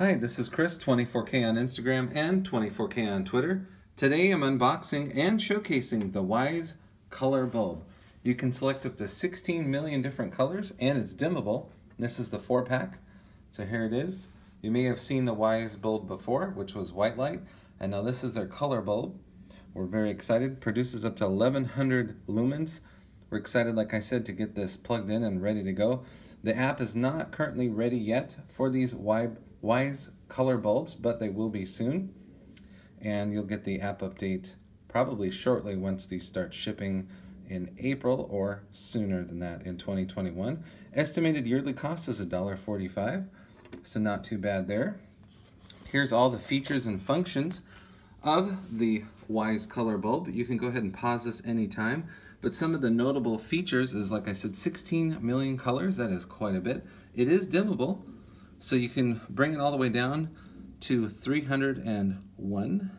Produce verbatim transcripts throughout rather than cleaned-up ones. Hi, this is Chris, twenty-four K on Instagram and twenty-four K on Twitter. Today I'm unboxing and showcasing the Wyze color bulb. You can select up to sixteen million different colors and it's dimmable. This is the four pack. So here it is. You may have seen the Wyze bulb before, which was white light, and now this is their color bulb. We're very excited. Produces up to eleven hundred lumens. We're excited, like I said, to get this plugged in and ready to go. The app is not currently ready yet for these Wyze color bulbs, but they will be soon. And you'll get the app update probably shortly once these start shipping in April or sooner than that in twenty twenty-one. Estimated yearly cost is one dollar forty-five, so not too bad there. Here's all the features and functions of the Wyze color bulb. You can go ahead and pause this anytime, but some of the notable features is, like I said, sixteen million colors. That is quite a bit. It is dimmable, so you can bring it all the way down to three hundred and one,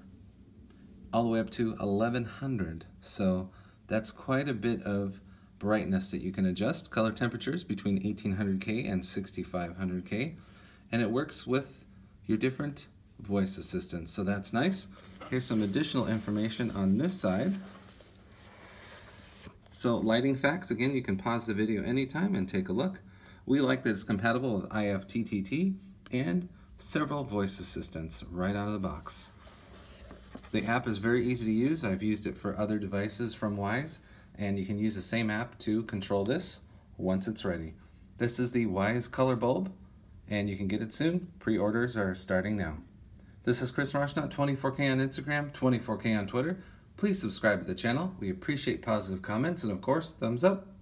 all the way up to eleven hundred. So that's quite a bit of brightness that you can adjust. Color temperatures between eighteen hundred K and sixty-five hundred K, and it works with your different voice assistants, so that's nice. Here's some additional information on this side. So lighting facts, again, you can pause the video anytime and take a look. We like that it's compatible with I F T T T and several voice assistants right out of the box. The app is very easy to use. I've used it for other devices from Wyze, and you can use the same app to control this once it's ready. This is the Wyze color bulb, and you can get it soon. Pre-orders are starting now. This is Chris Rauschnot, twenty-four K on Instagram, twenty-four K on Twitter. Please subscribe to the channel. We appreciate positive comments and, of course, thumbs up.